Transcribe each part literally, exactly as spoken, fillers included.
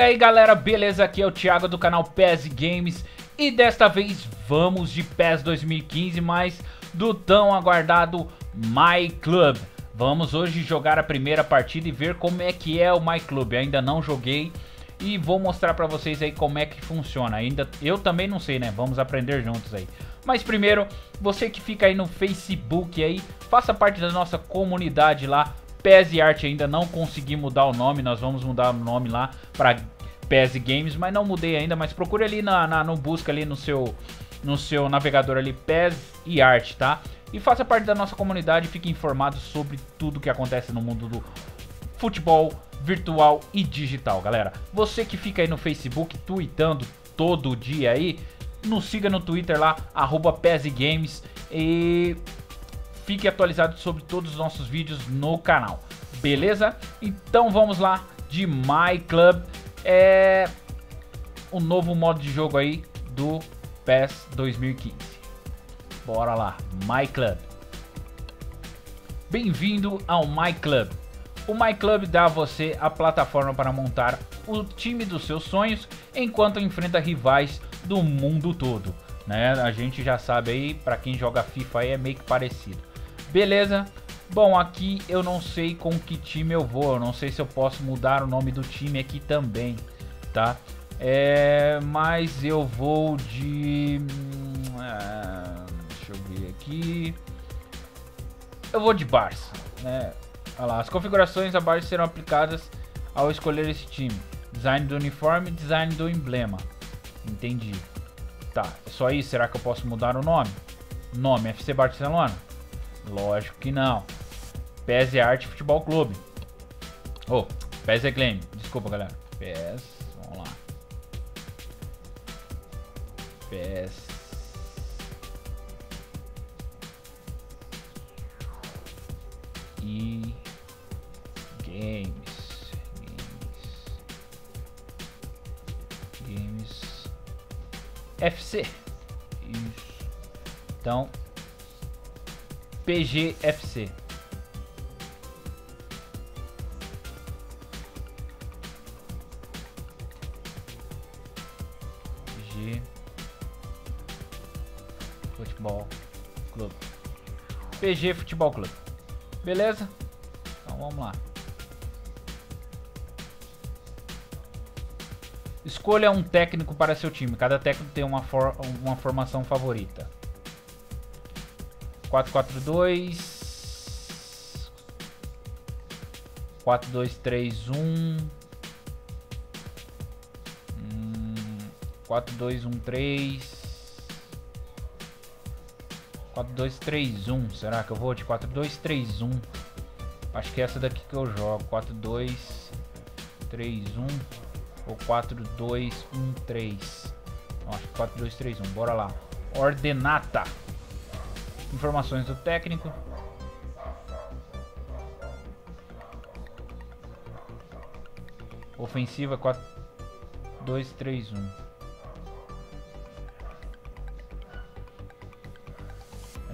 E aí galera, beleza? Aqui é o Thiago do canal P E S Games e desta vez vamos de P E S dois mil e quinze, mas do tão aguardado My Club. Vamos hoje jogar a primeira partida e ver como é que é o My Club. Eu ainda não joguei e vou mostrar pra vocês aí como é que funciona. Ainda eu também não sei, né? Vamos aprender juntos aí. Mas primeiro, você que fica aí no Facebook aí, faça parte da nossa comunidade lá. P E S e Art, ainda não consegui mudar o nome, nós vamos mudar o nome lá para P E S Games, mas não mudei ainda, mas procure ali na, na no busca ali no seu no seu navegador ali P E S e Art, tá? E faça parte da nossa comunidade, fique informado sobre tudo que acontece no mundo do futebol virtual e digital, galera. Você que fica aí no Facebook tweetando todo dia aí, nos siga no Twitter lá arroba P E S Games e fique atualizado sobre todos os nossos vídeos no canal, beleza? Então vamos lá de My Club, é o novo modo de jogo aí do P E S dois mil e quinze. Bora lá, My Club. Bem-vindo ao My Club. O My Club dá a você a plataforma para montar o time dos seus sonhos enquanto enfrenta rivais do mundo todo, né? A gente já sabe aí, para quem joga FIFA aí é meio que parecido. Beleza, bom, aqui eu não sei com que time eu vou, eu não sei se eu posso mudar o nome do time aqui também, tá? É, mas eu vou de... Ah, deixa eu ver aqui... Eu vou de Barça, né? Olha lá, as configurações da Barça serão aplicadas ao escolher esse time. Design do uniforme, design do emblema. Entendi. Tá, só isso? Será que eu posso mudar o nome? Nome, F C Barcelona? Lógico que não. P E S e Art Futebol Clube. Oh, P E S e Game. Desculpa, galera. P E S. Vamos lá. P E S. E. Games. Games. Games. F C. Isso. Então. P G F C. P G Futebol Clube. P G Futebol Clube. Beleza? Então vamos lá. Escolha um técnico para seu time. Cada técnico tem uma, for uma formação favorita. quatro dois três um, quatro dois três um, quatro dois três um. Será que eu vou de quatro dois três um? Acho que é essa daqui que eu jogo. quatro dois três um ou quatro dois um três. Não, acho que quatro dois três um. Bora lá. Ordenata. Informações do técnico. Ofensiva quatro dois três um.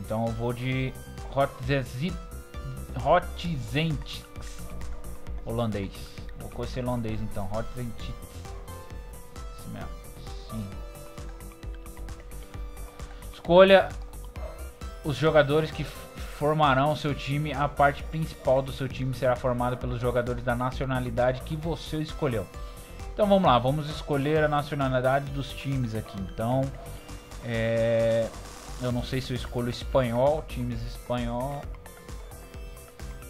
Então eu vou de Hotzen, holandês. Vou com esse holandês então. Hotzen. Isso mesmo. Sim. Escolha os jogadores que formarão seu time. A parte principal do seu time será formada pelos jogadores da nacionalidade que você escolheu. Então vamos lá, vamos escolher a nacionalidade dos times aqui. Então, é... eu não sei se eu escolho espanhol, times espanhol,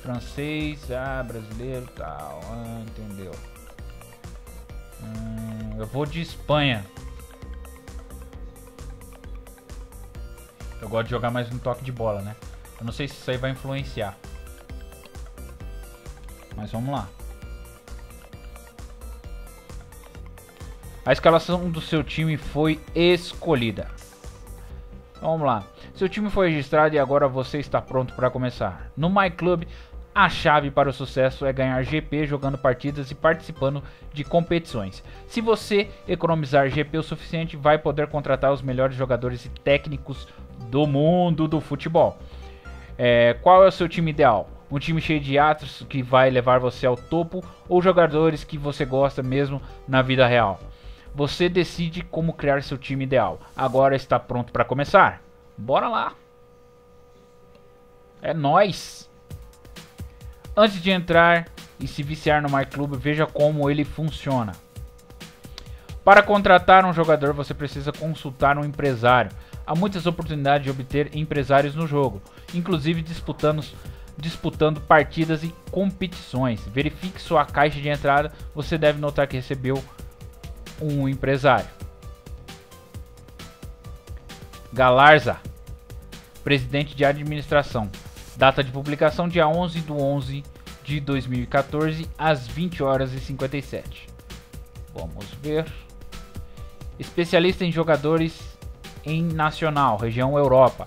francês, ah, brasileiro, tal, ah, entendeu? Hum, eu vou de Espanha. Eu gosto de jogar mais no toque de bola, né? Eu não sei se isso aí vai influenciar. Mas vamos lá. A escalação do seu time foi escolhida. Então, vamos lá. Seu time foi registrado e agora você está pronto para começar. No My Club, a chave para o sucesso é ganhar G P jogando partidas e participando de competições. Se você economizar G P o suficiente, vai poder contratar os melhores jogadores e técnicos do mundo do futebol. É, qual é o seu time ideal? Um time cheio de atos que vai levar você ao topo ou jogadores que você gosta mesmo na vida real. Você decide como criar seu time ideal. Agora está pronto para começar? Bora lá! É nóis! Antes de entrar e se viciar no My Club, veja como ele funciona. Para contratar um jogador, você precisa consultar um empresário. Há muitas oportunidades de obter empresários no jogo, inclusive disputando, disputando partidas e competições. Verifique sua caixa de entrada, você deve notar que recebeu um empresário. Galarza, presidente de administração. Data de publicação dia onze de onze de dois mil e quatorze, às vinte horas e cinquenta e sete. Vamos ver. Especialista em jogadores em nacional, região Europa.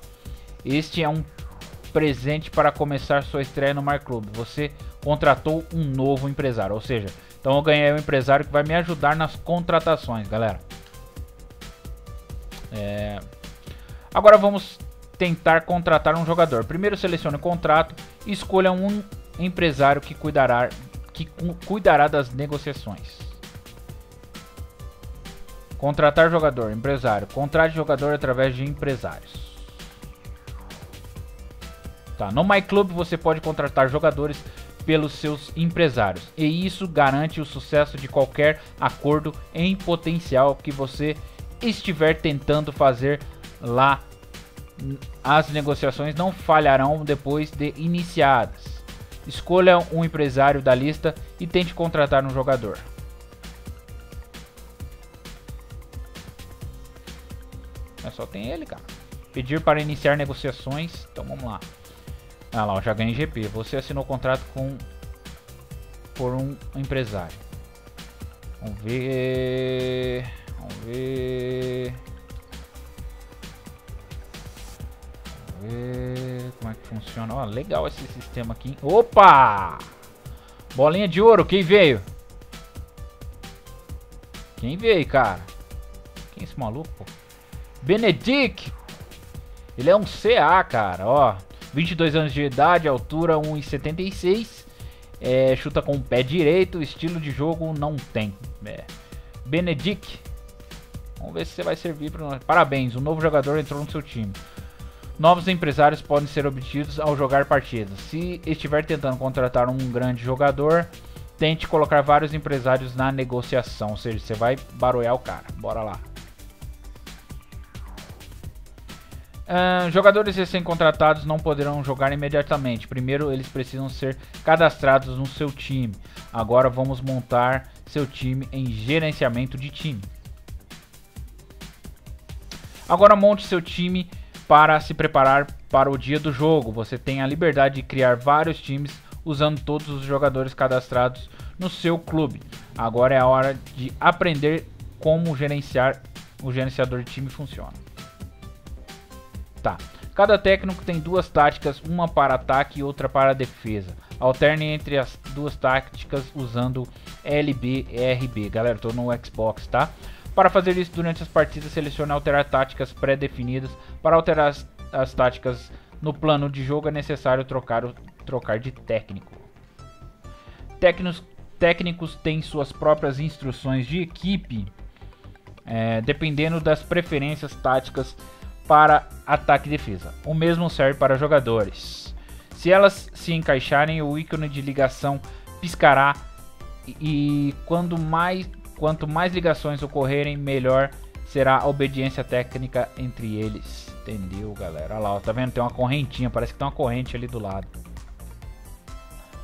Este é um presente para começar sua estreia no My Club. Você contratou um novo empresário, ou seja, então eu ganhei um empresário que vai me ajudar nas contratações, galera. É... Agora vamos tentar contratar um jogador. Primeiro selecione o contrato e escolha um empresário que cuidará, que cu cuidará das negociações. Contratar jogador, empresário. Contrate jogador através de empresários. Tá, no My Club você pode contratar jogadores pelos seus empresários. E isso garante o sucesso de qualquer acordo em potencial que você estiver tentando fazer lá. As negociações não falharão depois de iniciadas. Escolha um empresário da lista e tente contratar um jogador. Mas só tem ele, cara. Pedir para iniciar negociações. Então vamos lá. Ah lá, eu já ganhei G P. Você assinou contrato com por um empresário. Vamos ver. Vamos ver. Vamos ver como é que funciona. Ó, legal esse sistema aqui. Opa! Bolinha de ouro, quem veio? Quem veio, cara? Quem é esse maluco, pô? Benedict! Ele é um C A, cara, ó. vinte e dois anos de idade, altura um metro e setenta e seis, é, chuta com o pé direito, estilo de jogo não tem. É. Benedict, vamos ver se você vai servir para nós. Parabéns, um novo jogador entrou no seu time. Novos empresários podem ser obtidos ao jogar partidas. Se estiver tentando contratar um grande jogador, tente colocar vários empresários na negociação, ou seja, você vai barulhar o cara. Bora lá. Uh, jogadores recém-contratados não poderão jogar imediatamente. Primeiro, eles precisam ser cadastrados no seu time. Agora vamos montar seu time em gerenciamento de time. Agora monte seu time para se preparar para o dia do jogo. Você tem a liberdade de criar vários times usando todos os jogadores cadastrados no seu clube. Agora é a hora de aprender como gerenciar o gerenciador de time funciona. Tá. Cada técnico tem duas táticas, uma para ataque e outra para defesa. Alterne entre as duas táticas usando L B e R B. Galera, eu tô no Xbox, tá? Para fazer isso durante as partidas, selecione alterar táticas pré-definidas. Para alterar as, as táticas no plano de jogo, é necessário trocar, o, trocar de técnico. Técnicos, técnicos têm suas próprias instruções de equipe, é, dependendo das preferências táticas para ataque e defesa. O mesmo serve para jogadores. Se elas se encaixarem, o ícone de ligação piscará e quando mais, quanto mais ligações ocorrerem, melhor será a obediência técnica entre eles. Entendeu, galera? Olha lá, ó, tá vendo? Tem uma correntinha, parece que tem uma corrente ali do lado.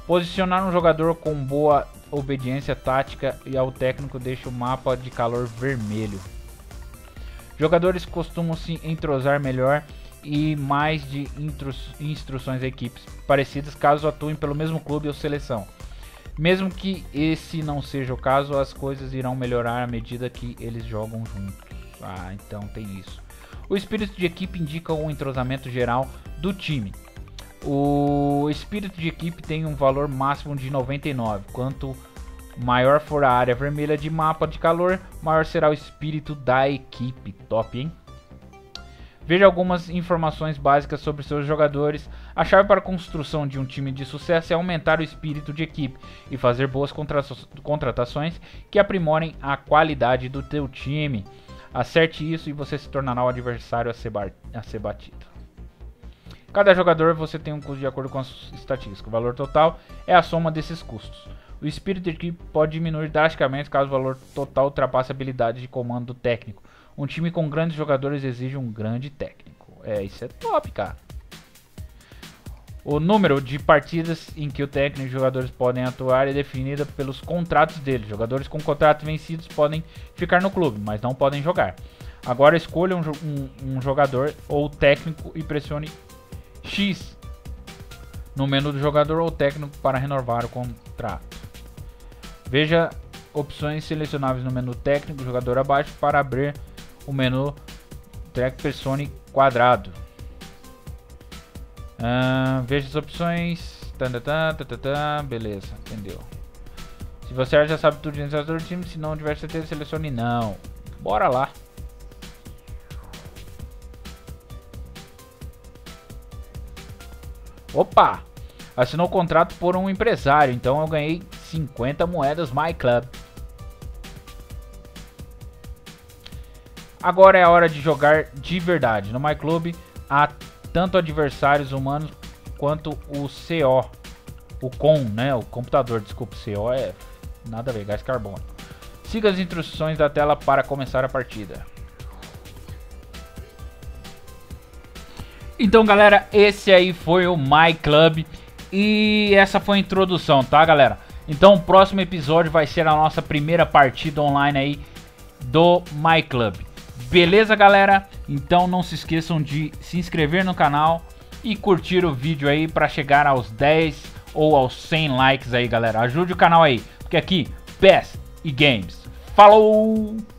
Posicionar um jogador com boa obediência tática e ao técnico deixa o mapa de calor vermelho. Jogadores costumam se entrosar melhor e mais de instru instruções a equipes parecidas caso atuem pelo mesmo clube ou seleção. Mesmo que esse não seja o caso, as coisas irão melhorar à medida que eles jogam juntos. Ah, então tem isso. O espírito de equipe indica o entrosamento geral do time. O espírito de equipe tem um valor máximo de noventa e nove, quanto maior for a área vermelha de mapa de calor, maior será o espírito da equipe. Top, hein? Veja algumas informações básicas sobre seus jogadores. A chave para a construção de um time de sucesso é aumentar o espírito de equipe e fazer boas contratações que aprimorem a qualidade do teu time. Acerte isso e você se tornará o adversário a ser, a ser batido. Cada jogador você tem um custo de acordo com as estatísticas. O valor total é a soma desses custos. O espírito de equipe pode diminuir drasticamente caso o valor total ultrapasse a habilidade de comando do técnico. Um time com grandes jogadores exige um grande técnico. É, isso é top, cara. O número de partidas em que o técnico e os jogadores podem atuar é definida pelos contratos deles. Jogadores com contratos vencidos podem ficar no clube, mas não podem jogar. Agora escolha um, um, um jogador ou técnico e pressione X no menu do jogador ou técnico para renovar o contrato. Veja opções selecionáveis no menu técnico, jogador abaixo, para abrir o menu track persone quadrado. Uh, veja as opções. Tan, tan, tan, tan, beleza, entendeu? Se você já sabe tudo de dentro do time, se não tiver certeza, selecione não. Bora lá. Opa! Assinou o contrato por um empresário, então eu ganhei cinquenta moedas My Club. Agora é a hora de jogar de verdade. No My Club há tanto adversários humanos quanto o C O. O com, né? O computador, desculpa. C O é nada a ver, gás carbono. Siga as instruções da tela para começar a partida. Então, galera, esse aí foi o My Club. E essa foi a introdução, tá, galera? Então, o próximo episódio vai ser a nossa primeira partida online aí do My Club. Beleza, galera? Então não se esqueçam de se inscrever no canal e curtir o vídeo aí para chegar aos dez ou aos cem likes aí, galera. Ajude o canal aí, porque aqui, P E S e Games. Falou!